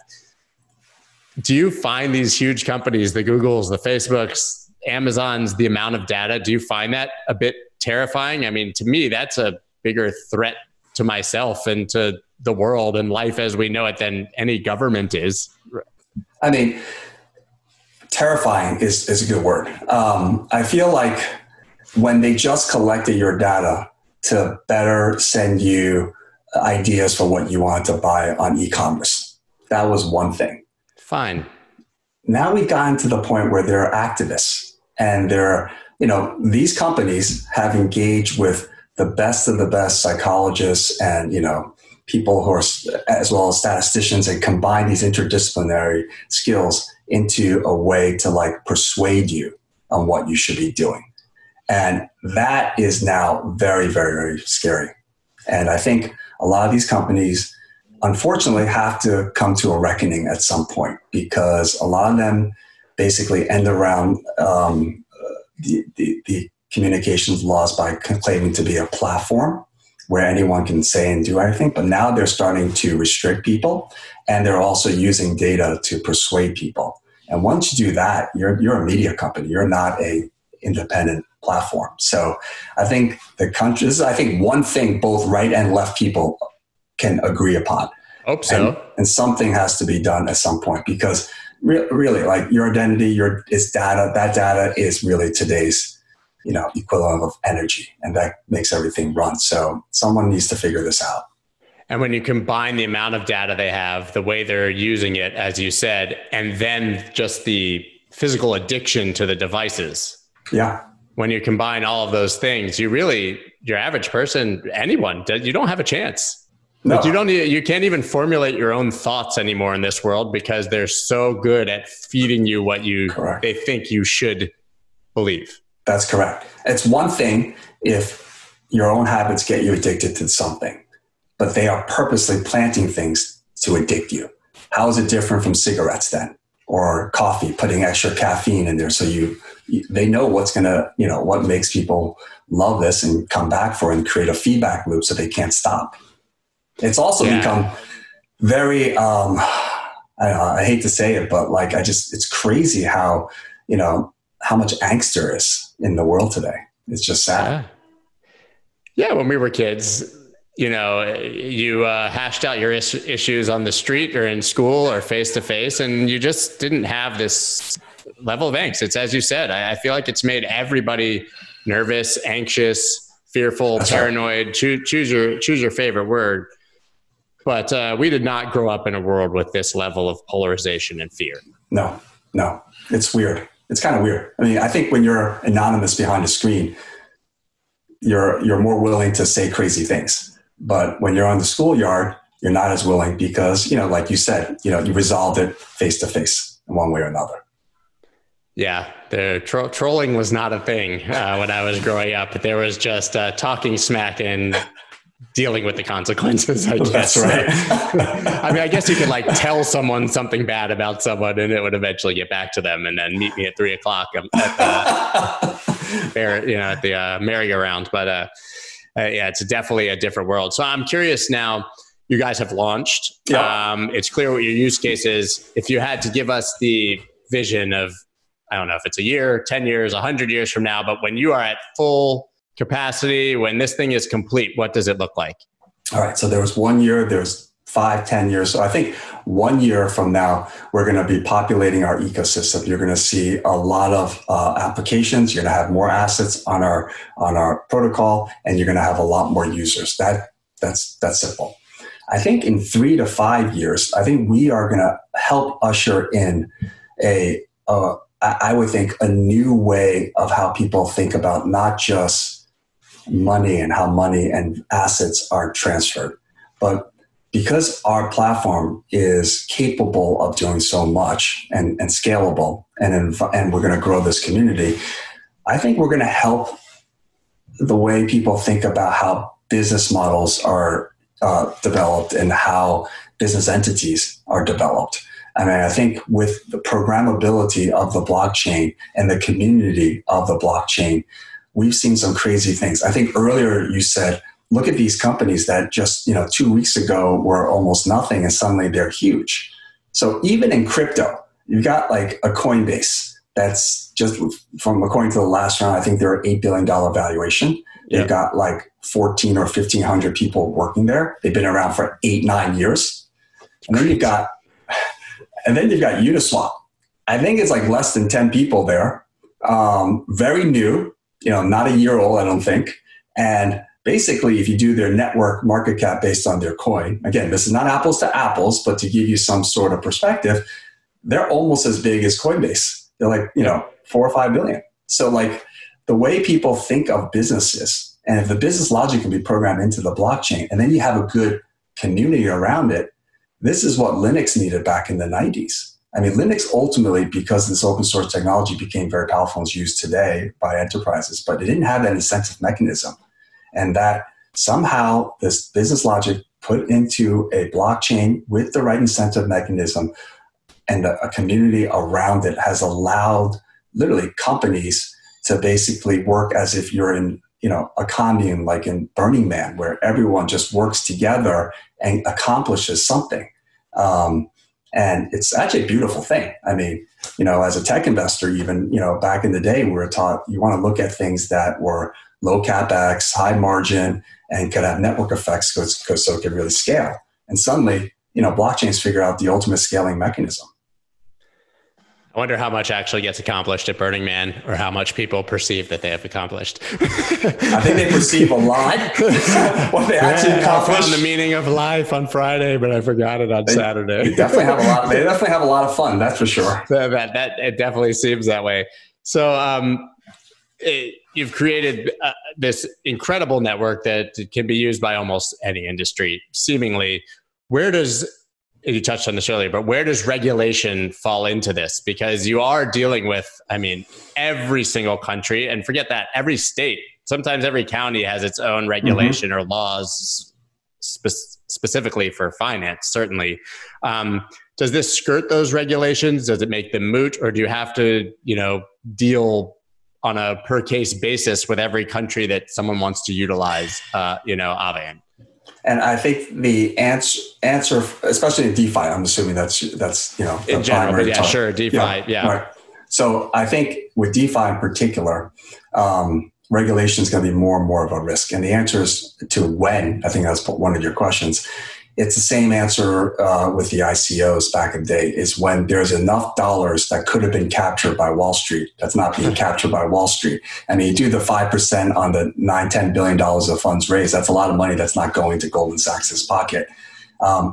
Do you find these huge companies, the Googles, the Facebooks, Amazons, the amount of data, do you find that a bit terrifying? I mean, to me, that's a bigger threat to myself and to the world and life as we know it than any government is. I mean, terrifying is a good word. I feel like when they just collected your data to better send you ideas for what you want to buy on e-commerce, that was one thing. Fine. Now we've gotten to the point where there are activists and these companies have engaged with the best of the best psychologists and, people who are, as well as statisticians, and combine these interdisciplinary skills into a way to like persuade you on what you should be doing. And that is now very, very, very scary. And I think a lot of these companies, unfortunately, have to come to a reckoning at some point, because a lot of them basically end around the communications laws by claiming to be a platform where anyone can say and do anything. But now they're starting to restrict people, and they're also using data to persuade people. And once you do that, you're a media company. You're not an independent platform. So I think one thing both right and left people can agree upon. Hope so. And something has to be done at some point, because really, like, your identity, it's data. That data is really today's, equivalent of energy, and that makes everything run. So someone needs to figure this out. And when you combine the amount of data they have, the way they're using it, as you said, and then just the physical addiction to the devices. Yeah. When you combine all of those things, your average person, anyone, you don't have a chance. No. Like you can't even formulate your own thoughts anymore in this world, because they're so good at feeding you what they think you should believe. That's correct. It's one thing if your own habits get you addicted to something, but they are purposely planting things to addict you. How is it different from cigarettes then, or coffee, putting extra caffeine in there? So they know what's going to, what makes people love this and come back for it, and create a feedback loop so they can't stop. It's also become very, I hate to say it, but like, it's crazy how, how much angst there is in the world today. It's just sad. Yeah. When we were kids, you hashed out your issues on the street or in school or face to face, and you just didn't have this level of angst. It's, as you said, I feel like it's made everybody nervous, anxious, fearful, paranoid. Right. Choose your favorite word. But we did not grow up in a world with this level of polarization and fear. No, it's weird. It's kind of weird. I mean, I think when you're anonymous behind a screen, you're more willing to say crazy things. But when you're on the schoolyard, you're not as willing, because, like you said, you resolved it face to face in one way or another. Yeah, the trolling was not a thing when I was growing up. There was just talking smack and dealing with the consequences, I guess. That's right. I mean, I guess you could like tell someone something bad about someone and it would eventually get back to them, and then meet me at 3 o'clock at the merry-go-round. But yeah, it's definitely a different world. So I'm curious now, you guys have launched. Yep. It's clear what your use case is. If you had to give us the vision of, I don't know if it's a year, 10 years, 100 years from now, but when you are at full capacity, when this thing is complete, what does it look like? All right. So there was 1 year, there's 5, 10 years. So I think 1 year from now, we're going to be populating our ecosystem. You're going to see a lot of applications. You're going to have more assets on our protocol, and you're going to have a lot more users. That's simple. I think in 3 to 5 years, I think we are going to help usher in I would think a new way of how people think about not just money and how money and assets are transferred, but because our platform is capable of doing so much and scalable, and we're going to grow this community, I think we're going to help the way people think about how business models are developed and how business entities are developed. I mean, I think with the programmability of the blockchain and the community of the blockchain, we've seen some crazy things. I think earlier you said, look at these companies that just 2 weeks ago were almost nothing and suddenly they're huge. So even in crypto, you've got like a Coinbase that's just, from according to the last round, I think they're an $8 billion valuation. Yeah. They've got like 14 or 1,500 people working there. They've been around for 8, 9 years. And then you've got Uniswap. I think it's like less than 10 people there. Very new, not a year old, I don't think. And basically, if you do their network market cap based on their coin, again, this is not apples to apples, but to give you some sort of perspective, they're almost as big as Coinbase. They're like, 4 or 5 billion. So like the way people think of businesses, and if the business logic can be programmed into the blockchain, and then you have a good community around it, this is what Linux needed back in the 90s. I mean, Linux ultimately, because this open source technology became very powerful and is used today by enterprises, but it didn't have that incentive mechanism. And that somehow this business logic put into a blockchain with the right incentive mechanism and a community around it has allowed literally companies to basically work as if you're in a commune like in Burning Man, where everyone just works together and accomplishes something. And it's actually a beautiful thing. I mean, as a tech investor, even, back in the day, we were taught you want to look at things that were low CapEx, high margin, and could have network effects so it could really scale. And suddenly, blockchains figure out the ultimate scaling mechanism. I wonder how much actually gets accomplished at Burning Man, or how much people perceive that they have accomplished. I think they perceive a lot. What they actually accomplish. I found the meaning of life on Friday, but I forgot it on Saturday. They definitely have a lot of fun. That's for sure. That it definitely seems that way. So you've created this incredible network that can be used by almost any industry, seemingly. You touched on this earlier, but where does regulation fall into this? Because you are dealing with, every single country, and forget that, every state, sometimes every county has its own regulation or laws specifically for finance, certainly. Does this skirt those regulations? Does it make them moot? Or do you have to, deal on a per case basis with every country that someone wants to utilize, Avan? And I think the answer, especially in DeFi, I'm assuming that's in general, but yeah, sure, DeFi, yeah. Right. So I think with DeFi in particular, regulation is going to be more and more of a risk. And the answer is to when. I think that's one of your questions. It's the same answer with the ICOs back in the day, is when there's enough dollars that could have been captured by Wall Street that's not being captured by Wall Street. I mean, you do the 5% on the $9-10 billion of funds raised. That's a lot of money that's not going to Goldman Sachs' pocket.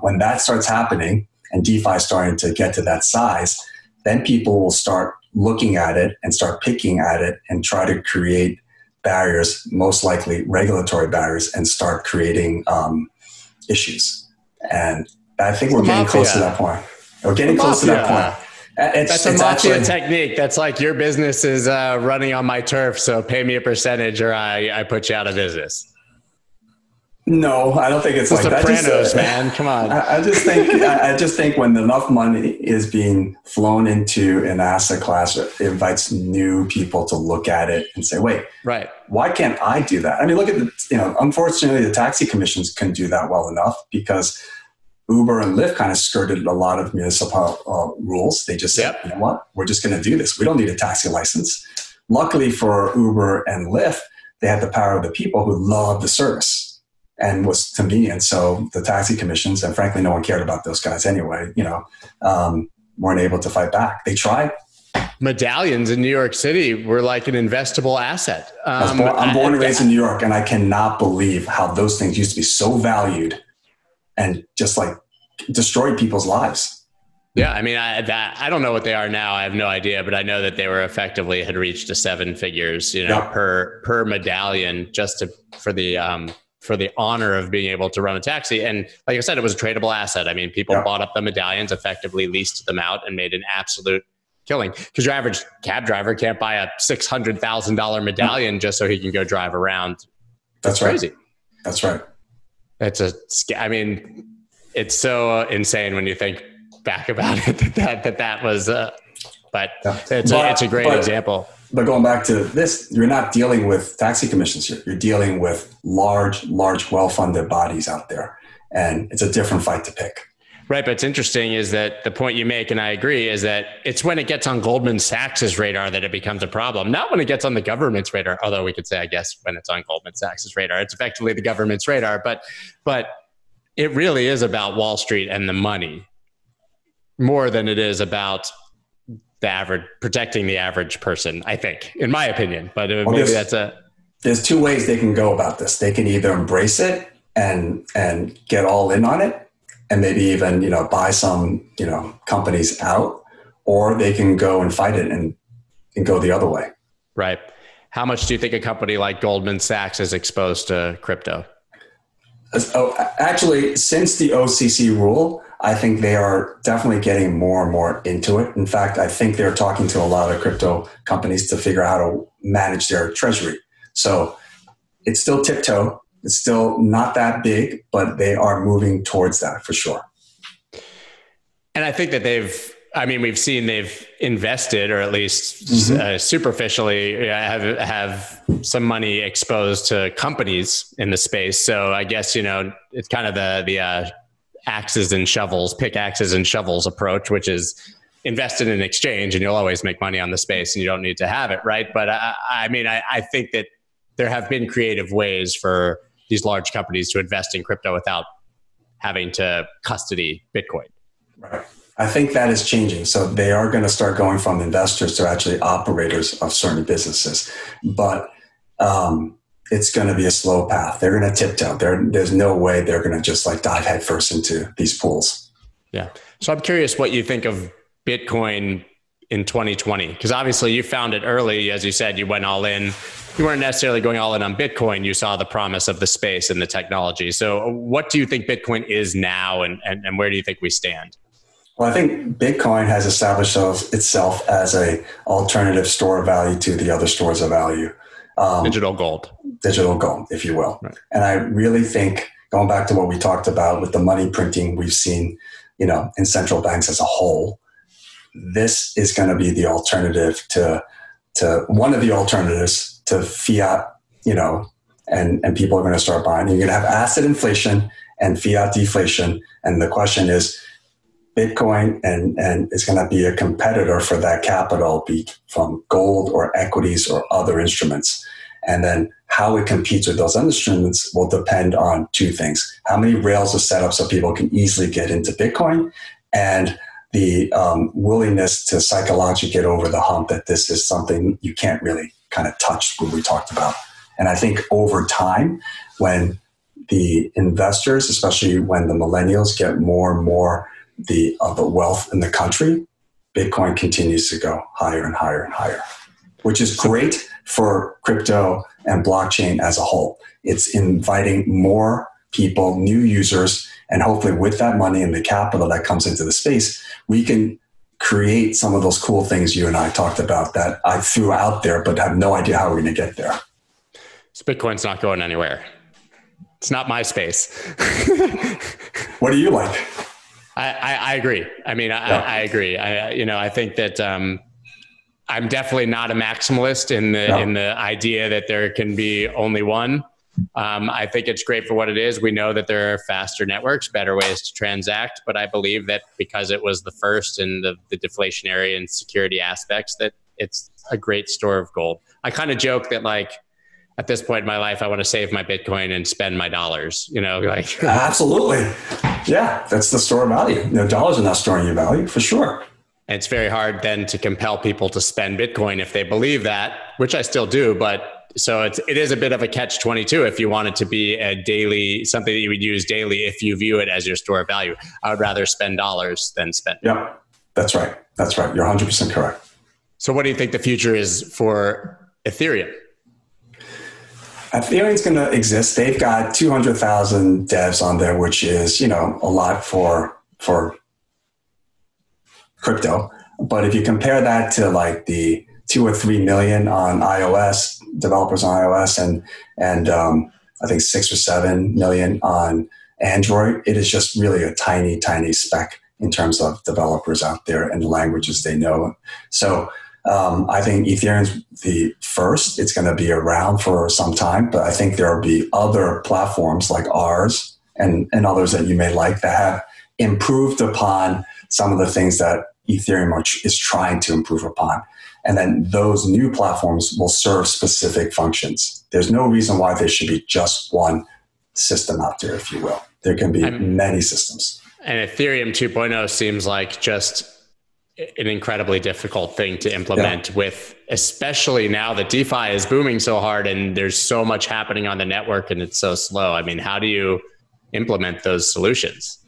When that starts happening and DeFi is starting to get to that size, then people will start looking at it and start picking at it and try to create barriers, most likely regulatory barriers, and start creating issues. And I think we're getting close to that point. That's a mafia technique. That's like, your business is running on my turf, so pay me a percentage or I put you out of business. No, I don't think it's like that. Sopranos, man, come on. I just think when enough money is being flown into an asset class, it invites new people to look at it and say, "Wait, right? Why can't I do that?" I mean, look at the, unfortunately, the taxi commissions couldn't do that well enough because Uber and Lyft kind of skirted a lot of municipal rules. They just said, "You know what? We're just going to do this. We don't need a taxi license." Luckily for Uber and Lyft, they had the power of the people who love the service. And was convenient, so the taxi commissions, and frankly, no one cared about those guys anyway. Weren't able to fight back. They tried. Medallions in New York City were like an investable asset. I'm born and raised in New York, and I cannot believe how those things used to be so valued, and just like destroyed people's lives. Yeah, I mean, I don't know what they are now. I have no idea, but I know that they were effectively had reached to 7 figures, per medallion, just for the honor of being able to run a taxi. And like I said, it was a tradable asset. I mean, people bought up the medallions, effectively leased them out, and made an absolute killing. Because your average cab driver can't buy a $600,000 medallion just so he can go drive around. That's right. Crazy. That's right. It's so insane when you think back about it, that was, it's a great example. But going back to this, you're not dealing with taxi commissions here. You're dealing with large, well-funded bodies out there. And it's a different fight to pick. Right. But it's interesting is that the point you make, and I agree, is that it's when it gets on Goldman Sachs' radar that it becomes a problem. Not when it gets on the government's radar, although we could say, I guess, when it's on Goldman Sachs' radar, it's effectively the government's radar. But it really is about Wall Street and the money more than it is about protecting the average person, I think, in my opinion. But maybe there's 2 ways they can go about this. They can either embrace it and get all in on it, and maybe even buy some companies out, or they can go and fight it and go the other way. Right. How much do you think a company like Goldman Sachs is exposed to crypto? Oh, actually, since the OCC rule, I think they are definitely getting more and more into it. In fact, I think they're talking to a lot of crypto companies to figure out how to manage their treasury. So it's still tiptoe. It's still not that big, but they are moving towards that for sure. And I think that we've seen they've invested, or at least superficially have some money exposed to companies in the space. So I guess, it's kind of the pickaxes and shovels approach, which is invested in exchange and you'll always make money on the space and you don't need to have it, right? But I think that there have been creative ways for these large companies to invest in crypto without having to custody Bitcoin. Right. I think that is changing. So they are going to start going from investors to actually operators of certain businesses. But it's going to be a slow path. They're going to tiptoe. There's no way they're going to just like dive headfirst into these pools. Yeah. So I'm curious what you think of Bitcoin in 2020, because obviously you found it early. As you said, you went all in. You weren't necessarily going all in on Bitcoin. You saw the promise of the space and the technology. So what do you think Bitcoin is now and where do you think we stand? Well, I think Bitcoin has established itself as an alternative store of value to the other stores of value. Digital gold, if you will. Right. And I really think, going back to what we talked about with the money printing we've seen, in central banks as a whole, this is going to be the alternative to one of the alternatives to fiat, and people are going to start buying. You're going to have asset inflation and fiat deflation. And the question is Bitcoin, and it's going to be a competitor for that capital, be from gold or equities or other instruments. And then how it competes with those instruments will depend on 2 things. How many rails are set up so people can easily get into Bitcoin, and the willingness to psychologically get over the hump that this is something you can't really kind of touch, what we talked about. And I think over time, when the investors, especially when the millennials get more and more the wealth in the country, Bitcoin continues to go higher and higher and higher, which is great for crypto and blockchain as a whole. It's inviting more people, new users, and hopefully with that money and the capital that comes into the space, we can create some of those cool things you and I talked about that I threw out there, but have no idea how we're going to get there. So Bitcoin's not going anywhere. It's not my space. What do you like? I agree. I mean, I agree. I think that I'm definitely not a maximalist in the idea that there can be only one. I think it's great for what it is. We know that there are faster networks, better ways to transact, but I believe that because it was the first and the deflationary and security aspects, that it's a great store of gold. I kind of joke that, like, at this point in my life, I want to save my Bitcoin and spend my dollars, Absolutely. Yeah. That's the store of value. No, dollars are not storing your value for sure. And it's very hard then to compel people to spend Bitcoin if they believe that, which I still do, but so it is a bit of a catch-22 if you want it to be something that you would use daily if you view it as your store of value. I would rather spend dollars than spend. Yeah, that's right. That's right. You're 100% correct. So what do you think the future is for Ethereum? Ethereum's going to exist. They've got 200,000 devs on there, which is, a lot for crypto. But if you compare that to like the 2 or 3 million on iOS, developers on iOS, and I think 6 or 7 million on Android, it is just really a tiny, tiny speck in terms of developers out there and the languages they know. So I think Ethereum's the first. It's going to be around for some time, but I think there will be other platforms like ours and others that you may like that have improved upon some of the things that Ethereum is trying to improve upon. And then those new platforms will serve specific functions. There's no reason why there should be just one system out there, if you will. There can be many systems. And Ethereum 2.0 seems like just an incredibly difficult thing to implement with, especially now that DeFi is booming so hard and there's so much happening on the network and it's so slow. I mean, how do you implement those solutions?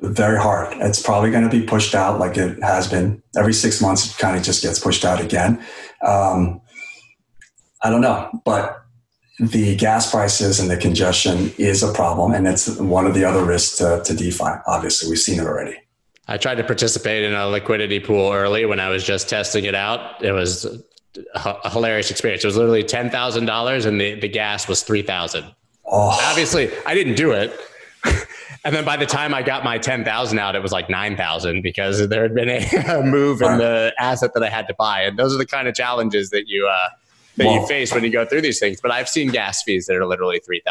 Very hard. It's probably going to be pushed out like it has been. Every 6 months, it kind of just gets pushed out again. I don't know, but the gas prices and the congestion is a problem. And it's one of the other risks to DeFi. Obviously, we've seen it already. I tried to participate in a liquidity pool early when I was just testing it out. It was a hilarious experience. It was literally $10,000 and the gas was $3,000. Oh. Obviously, I didn't do it. And then by the time I got my 10,000 out, it was like 9,000 because there had been a move in the asset that I had to buy. And those are the kind of challenges that you face when you go through these things. But I've seen gas fees that are literally $3,000.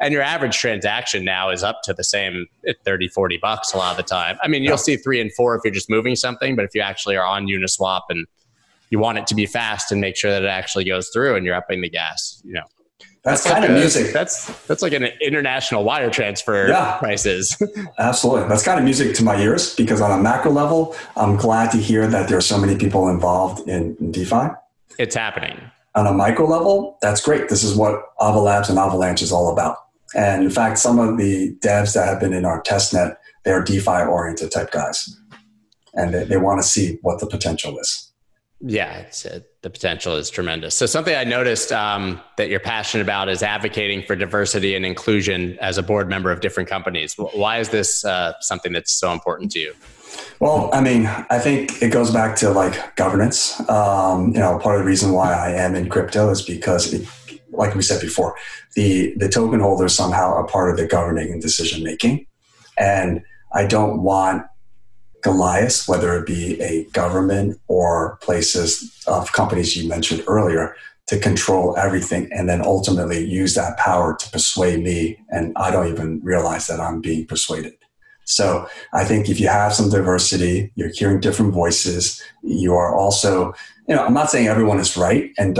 And your average transaction now is up to the same $30, $40 a lot of the time. I mean, you'll see 3 and 4 if you're just moving something, but if you actually are on Uniswap and you want it to be fast and make sure that it actually goes through and you're upping the gas, That's kind like of music. That's like an international wire transfer prices. Absolutely. That's kind of music to my ears because on a macro level, I'm glad to hear that there are so many people involved in DeFi. It's happening. On a micro level, that's great. This is what Ava Labs and Avalanche is all about. And in fact, some of the devs that have been in our testnet, they're DeFi-oriented type guys. And they want to see what the potential is. Yeah, the potential is tremendous. So something I noticed that you're passionate about is advocating for diversity and inclusion as a board member of different companies. Why is this something that's so important to you? Well, I mean, I think it goes back to like governance. Part of the reason why I am in crypto is because, like we said before, the token holders somehow are part of the governing and decision making, and I don't want Goliath, whether it be a government or places of companies you mentioned earlier, to control everything and then ultimately use that power to persuade me. And I don't even realize that I'm being persuaded. So I think if you have some diversity, you're hearing different voices. You are also, I'm not saying everyone is right. And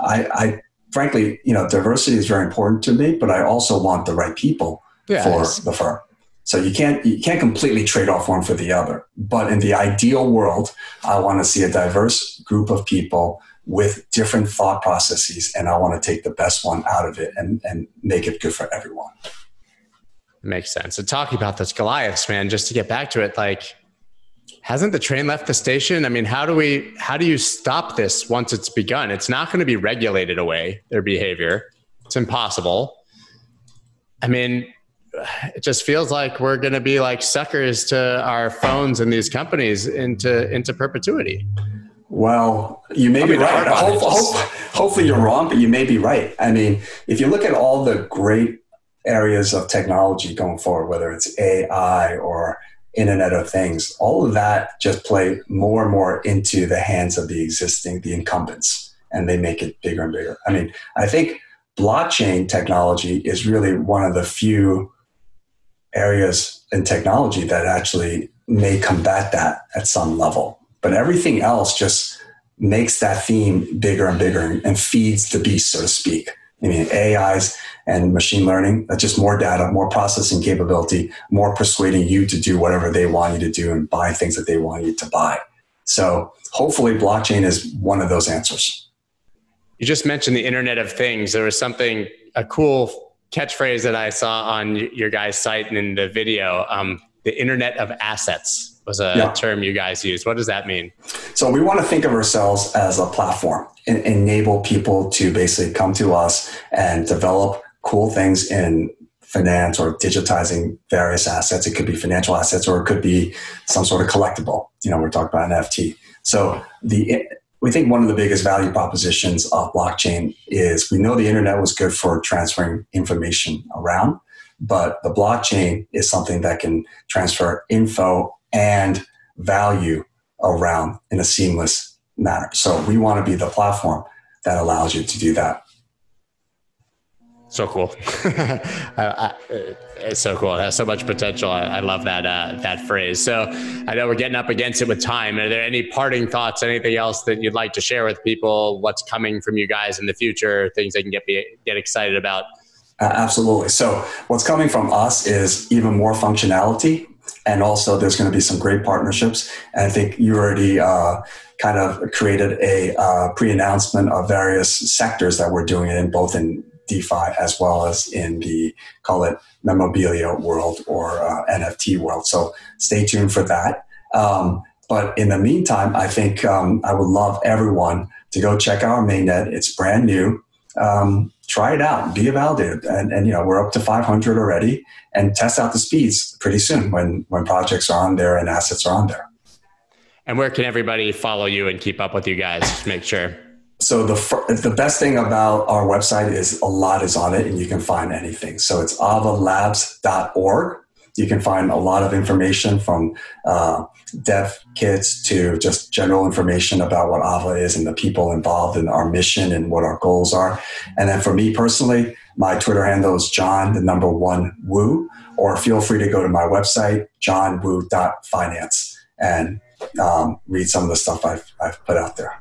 I frankly, diversity is very important to me, but I also want the right people for the firm. So you can't completely trade off one for the other. But in the ideal world, I want to see a diverse group of people with different thought processes, and I want to take the best one out of it and make it good for everyone. Makes sense. And talking about those Goliaths, man, just to get back to it, like, hasn't the train left the station? I mean, how do you stop this once it's begun? It's not going to be regulated away, their behavior. It's impossible. I mean, it just feels like we're going to be like suckers to our phones and these companies into perpetuity. Well, you may be right. Hopefully you're wrong, but you may be right. I mean, if you look at all the great areas of technology going forward, whether it's AI or Internet of Things, all of that just play more and more into the hands of the incumbents, and they make it bigger and bigger. I mean, I think blockchain technology is really one of the few areas in technology that actually may combat that at some level. But everything else just makes that theme bigger and bigger and feeds the beast, so to speak. I mean, AIs and machine learning, that's just more data, more processing capability, more persuading you to do whatever they want you to do and buy things that they want you to buy. So hopefully blockchain is one of those answers. You just mentioned the Internet of Things. There was a cool catchphrase that I saw on your guys' site and in the video, the Internet of Assets. Was a term you guys use. What does that mean? So we want to think of ourselves as a platform and enable people to basically come to us and develop cool things in finance or digitizing various assets. It could be financial assets, or it could be some sort of collectible. You know, we're talking about NFT. So we think one of the biggest value propositions of blockchain is we know the internet was good for transferring information around, but the blockchain is something that can transfer info and value around in a seamless manner. So we want to be the platform that allows you to do that. So cool. It's so cool. It has so much potential. I love that that phrase. So I know we're getting up against it with time. Are there any parting thoughts, anything else that you'd like to share with people? What's coming from you guys in the future, things they can get excited about? Absolutely. So what's coming from us is even more functionality. And also, there's going to be some great partnerships. And I think you already kind of created a pre-announcement of various sectors that we're doing it in, both in DeFi as well as in the, call it, memorabilia world or NFT world. So stay tuned for that. But in the meantime, I think I would love everyone to go check out our mainnet. It's brand new. Try it out, be a validator. And you know, we're up to 500 already, and test out the speeds pretty soon when projects are on there and assets are on there. And where can everybody follow you and keep up with you guys to make sure? So the best thing about our website is a lot is on it, and you can find anything. So it's avalabs.org. You can find a lot of information from dev kits to just general information about what Ava is and the people involved in our mission and what our goals are. And then for me personally, my Twitter handle is John1Wu, or feel free to go to my website, johnwu.finance, and read some of the stuff I've put out there.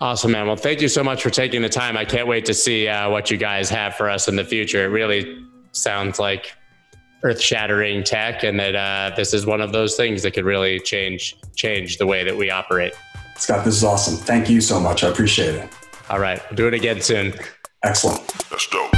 Awesome, man. Well, thank you so much for taking the time. I can't wait to see what you guys have for us in the future. It really sounds like earth-shattering tech, and that this is one of those things that could really change the way that we operate. Scott, this is awesome. Thank you so much. I appreciate it. All right. We'll do it again soon. Excellent. Let's go.